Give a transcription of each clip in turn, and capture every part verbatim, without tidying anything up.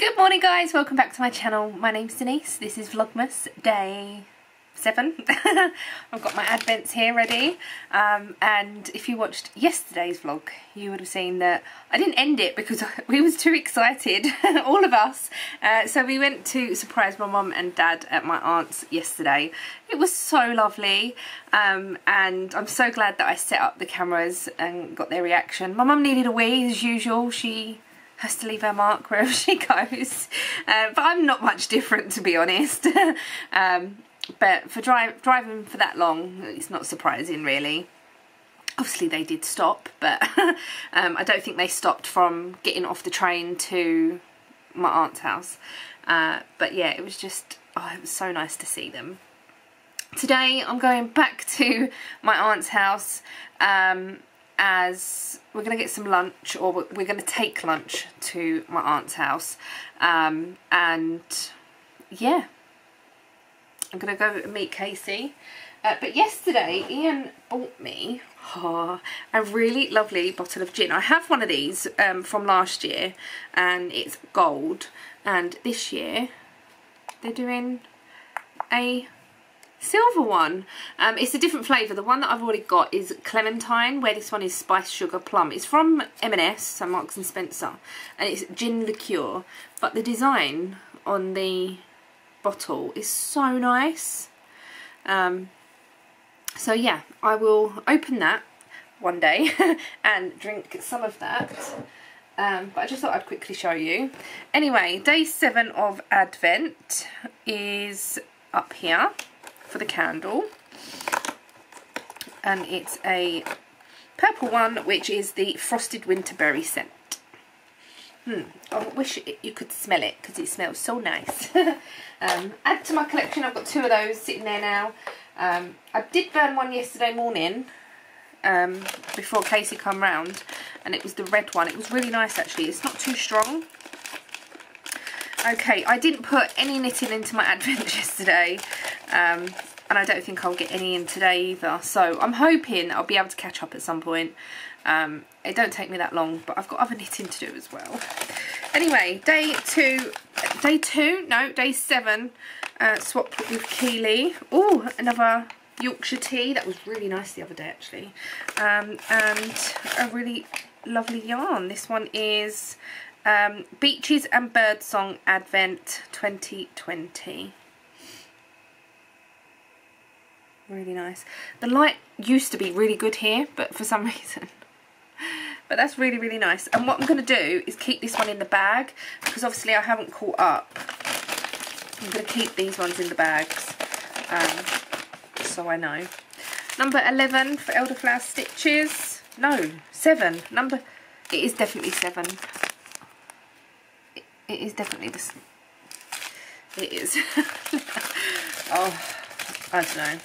Good morning guys, welcome back to my channel. My name's Denise, this is Vlogmas day seven. I've got my advents here ready, um, and if you watched yesterday's vlog you would have seen that I didn't end it because we was too excited, all of us, uh, so we went to surprise my mum and dad at my aunt's yesterday. It was so lovely, um, and I'm so glad that I set up the cameras and got their reaction. My mum needed a wee as usual, she has to leave her mark wherever she goes, uh, but I'm not much different to be honest. um, But for dri driving for that long, it's not surprising really. Obviously they did stop, but um, I don't think they stopped from getting off the train to my aunt's house. Uh, but yeah, it was just, oh, it was so nice to see them. Today I'm going back to my aunt's house, um, as we're going to get some lunch, or we're going to take lunch to my aunt's house. Um, and yeah. I'm going to go meet Casey. Uh, but yesterday Ian bought me oh, a really lovely bottle of gin. I have one of these um, from last year and it's gold. And this year they're doing a silver one. Um, it's a different flavour. The one that I've already got is clementine, where this one is spice sugar plum. It's from M and S, so Marks and Spencer. And it's gin liqueur. But the design on the bottle is so nice, um, so yeah, I will open that one day and drink some of that, um, but I just thought I'd quickly show you. Anyway, day seven of Advent is up here for the candle, and it's a purple one which is the frosted winterberry scent. Hmm, I wish it, you could smell it because it smells so nice. um, add to my collection, I've got two of those sitting there now. Um, I did burn one yesterday morning um, before Casey came round, and it was the red one. It was really nice actually, it's not too strong. Okay, I didn't put any knitting into my advent yesterday, um, and I don't think I'll get any in today either. So I'm hoping I'll be able to catch up at some point. Um, it don't take me that long, but I've got other knitting to do as well. Anyway, day two, day two, no, day seven, uh, swap with Keeley. Oh, another Yorkshire tea, that was really nice the other day actually. Um, and a really lovely yarn. This one is um, Beaches and Birdsong Advent twenty twenty. Really nice. The light used to be really good here, but for some reason. But that's really, really nice. And what I'm going to do is keep this one in the bag, because obviously I haven't caught up. I'm going to keep these ones in the bags, um, so I know. Number eleven for elderflower stitches. No, seven. Number, it is definitely seven. It, it is definitely this. It is. Oh, I don't know.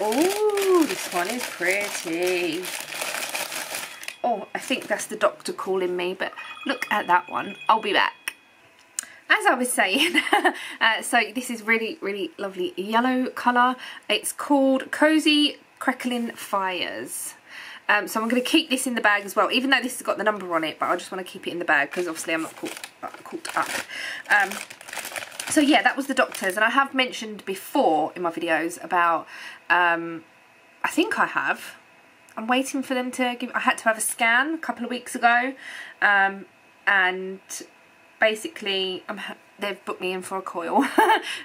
Oh, this one is pretty. Oh, I think that's the doctor calling me, but look at that one. I'll be back. As I was saying, uh, so this is really, really lovely yellow colour. It's called Cozy Crackling Fires. Um, so I'm going to keep this in the bag as well, even though this has got the number on it, but I just want to keep it in the bag because obviously I'm not caught, uh, caught up. Um, so yeah, that was the doctor's, and I have mentioned before in my videos about, um, I think I have. I'm waiting for them to give, I had to have a scan a couple of weeks ago, um, and basically I'm, they've booked me in for a coil.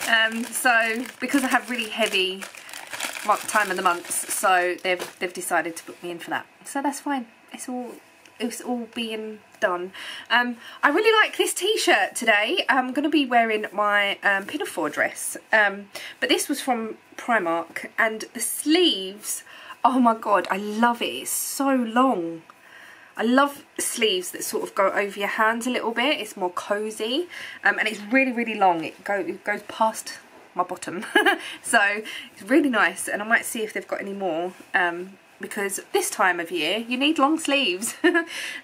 um, so because I have really heavy time of the months, so they've, they've decided to book me in for that. So that's fine, it's all, it's all being done. Um, I really like this t-shirt today. I'm going to be wearing my um, pinafore dress, um, but this was from Primark, and the sleeves, oh my god, I love it, it's so long. I love sleeves that sort of go over your hands a little bit, it's more cosy, um, and it's really, really long, it, go, it goes past my bottom. So it's really nice, and I might see if they've got any more, um, because this time of year you need long sleeves.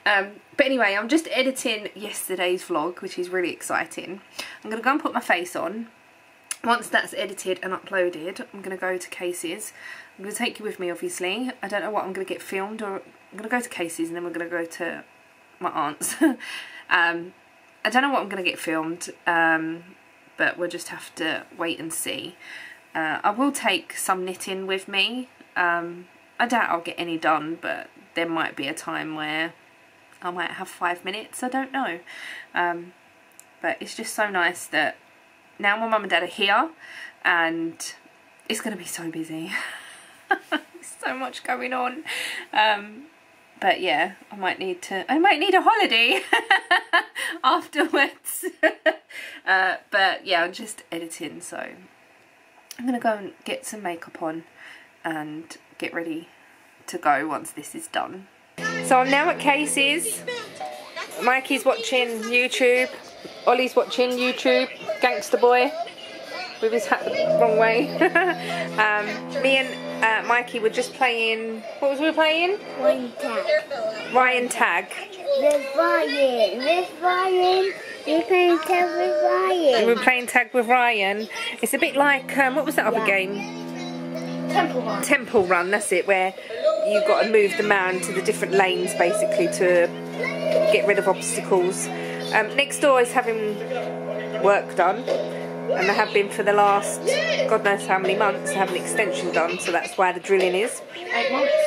um, but anyway, I'm just editing yesterday's vlog, which is really exciting. I'm going to go and put my face on. Once that's edited and uploaded, I'm going to go to Casey's. I'm going to take you with me, obviously. I don't know what I'm going to get filmed, or I'm going to go to Casey's and then we're going to go to my aunt's. um, I don't know what I'm going to get filmed, um, but we'll just have to wait and see. Uh, I will take some knitting with me. Um, I doubt I'll get any done, but there might be a time where I might have five minutes, I don't know. Um, but it's just so nice that now my mum and dad are here, and it's going to be so busy. So much going on. Um, but yeah, I might need to, I might need a holiday afterwards. uh, but yeah, I'm just editing, so I'm going to go and get some makeup on and get ready to go once this is done. So I'm now at Casey's. Mikey's watching YouTube. Ollie's watching YouTube. Gangster Boy with his hat the wrong way. um, me and uh, Mikey were just playing. What was we playing? Ryan Tag. Ryan Tag. With Ryan. With Ryan. We're playing tag with Ryan. And we're playing tag with Ryan. It's a bit like um, what was that other yeah. game? Temple Run. Temple Run, that's it, where you've got to move the man to the different lanes basically to get rid of obstacles. Um, next door is having work done, and they have been for the last God knows how many months. They have an extension done, so that's why the drilling is. Eight months.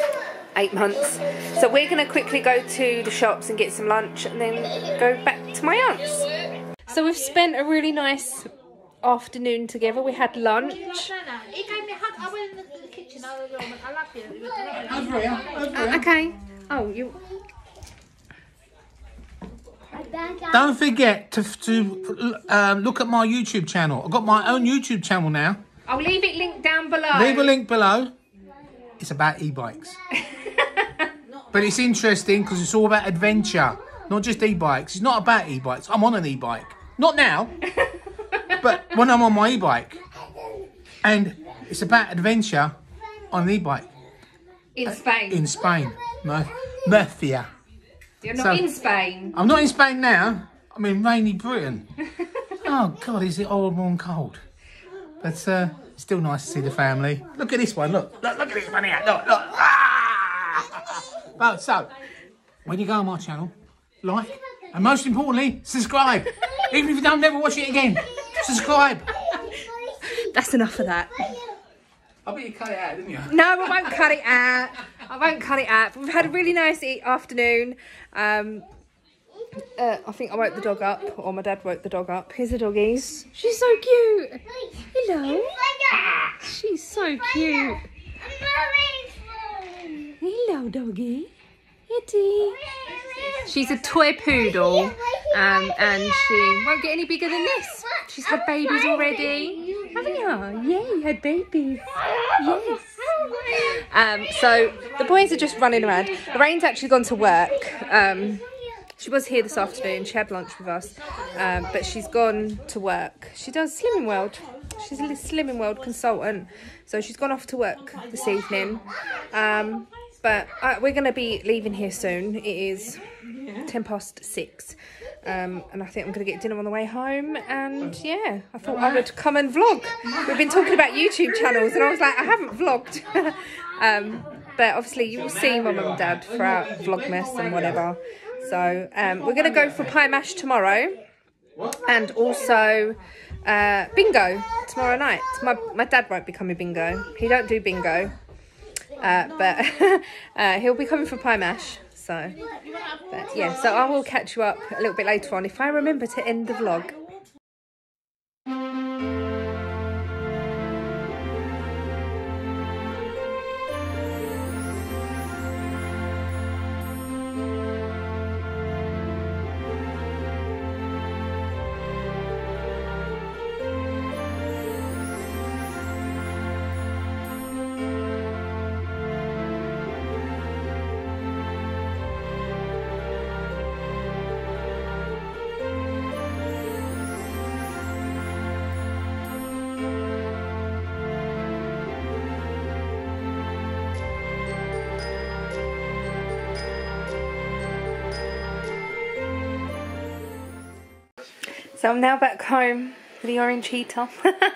Eight months. So we're going to quickly go to the shops and get some lunch and then go back to my aunt's. So we've spent a really nice afternoon together. We had lunch. He gave me a hug. I went into the kitchen. I was like, I love you. I love you. Uh, okay. Oh, you. Don't forget to to um, look at my YouTube channel. I've got my own YouTube channel now. I'll leave it linked down below. Leave a link below. It's about e-bikes, but it's interesting because it's all about adventure, not just e-bikes. It's not about e-bikes. I'm on an e-bike. Not now. But when I'm on my e-bike, and it's about adventure on an e-bike. In Spain. In Spain. Murcia. You're not so, in Spain. I'm not in Spain now. I'm in rainy Britain. Oh, God, is it horrible and cold. But uh, it's still nice to see the family. Look at this one, look. Look, look at this one here. Look, look. Ah! Well, so, when you go on my channel, like, and most importantly, subscribe. Even if you don't, never watch it again. Subscribe. That's enough of that. I bet you cut it out, didn't you? No, I won't cut it out. I won't cut it out. We've had a really nice afternoon. Um, uh, I think I woke the dog up, or my dad woke the dog up. Here's the doggies. She's so cute. Hello. She's so cute. Hello, doggy. Itty. She's a toy poodle, um, and she won't get any bigger than this. She's had babies already. Haven't you? Yeah, you had babies. Yes. Um, so the boys are just running around. Lorraine's actually gone to work. Um, she was here this afternoon. She had lunch with us, um, but she's gone to work. She does Slimming World. She's a Slimming World consultant, so she's gone off to work this evening. Um, But uh, we're going to be leaving here soon. It is ten past six. Um, and I think I'm going to get dinner on the way home. And yeah, I thought I would come and vlog. We've been talking about YouTube channels. And I was like, I haven't vlogged. um, but obviously you will see my mum and dad throughout Vlogmas and whatever. So um, we're going to go for pie mash tomorrow. And also uh, bingo tomorrow night. My, my dad won't be coming bingo. He don't do bingo. Uh, but uh, he'll be coming for pie mash, so but, yeah, so I will catch you up a little bit later on if I remember to end the vlog. So I'm now back home with the orange heater.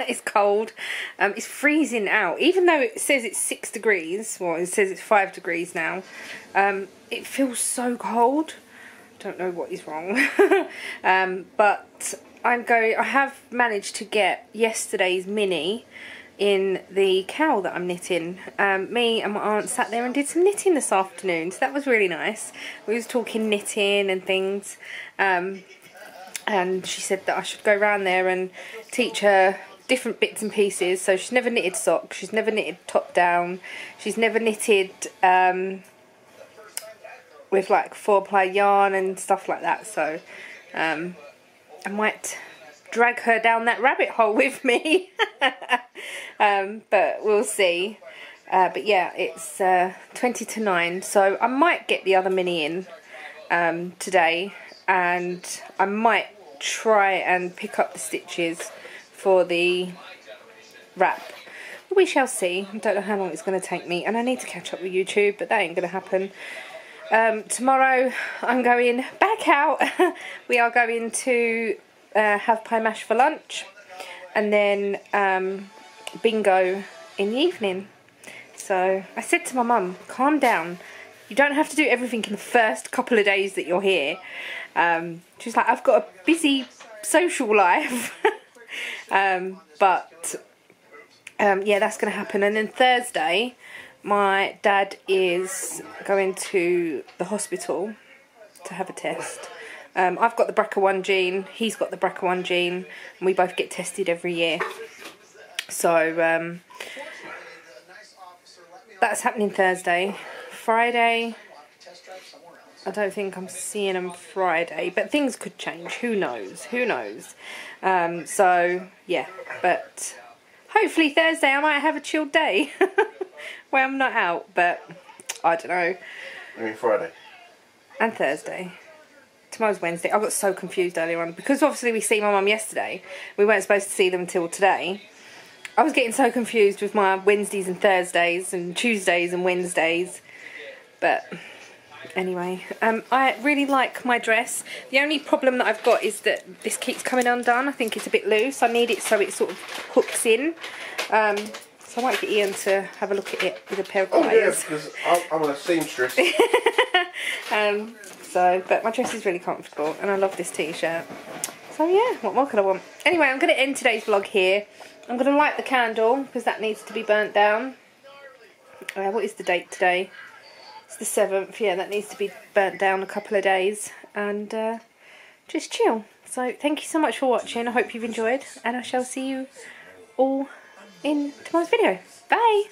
It's cold. Um, it's freezing out. Even though it says it's six degrees, well, it says it's five degrees now, um, it feels so cold. don't know what is wrong. um, but I'm going, I have managed to get yesterday's mini in the cowl that I'm knitting. Um, me and my aunt sat there and did some knitting this afternoon, so that was really nice. We was talking knitting and things, um, and she said that I should go round there and teach her different bits and pieces. So she's never knitted socks, she's never knitted top down, she's never knitted um, with like four ply yarn and stuff like that, so um, I might drag her down that rabbit hole with me. um, but we'll see. Uh, but yeah, it's uh, twenty to nine, so I might get the other mini in um, today, and I might try and pick up the stitches for the wrap. We shall see. I don't know how long it's going to take me, and I need to catch up with YouTube, but that ain't going to happen. Um, tomorrow I'm going back out. We are going to Uh, have pie mash for lunch, and then um, bingo in the evening. So I said to my mum, calm down, you don't have to do everything in the first couple of days that you're here. Um, she's like, I've got a busy social life. um, but um, yeah, that's going to happen. And then Thursday my dad is going to the hospital to have a test. Um, I've got the B R C A one gene, he's got the B R C A one gene, and we both get tested every year. So, um, that's happening Thursday. Friday, I don't think I'm seeing him Friday, but things could change, who knows, who knows. Um, so, yeah, but hopefully Thursday I might have a chilled day where I'm not out, but I don't know. You mean Friday? And Thursday. Tomorrow's Wednesday. I got so confused earlier on, because obviously we see my mum yesterday. We weren't supposed to see them till today. I was getting so confused with my Wednesdays and Thursdays and Tuesdays and Wednesdays. But anyway, um, I really like my dress. The only problem that I've got is that this keeps coming undone. I think it's a bit loose. I need it so it sort of hooks in. Um, so I might get Ian to have a look at it with a pair of oh, pliers. Oh yeah, because I'm a seamstress. um... So, but my dress is really comfortable and I love this t-shirt. So yeah, what more could I want? Anyway, I'm going to end today's vlog here. I'm going to light the candle because that needs to be burnt down. Uh, what is the date today? It's the seventh. Yeah, that needs to be burnt down a couple of days. And uh, just chill. So thank you so much for watching. I hope you've enjoyed. And I shall see you all in tomorrow's video. Bye!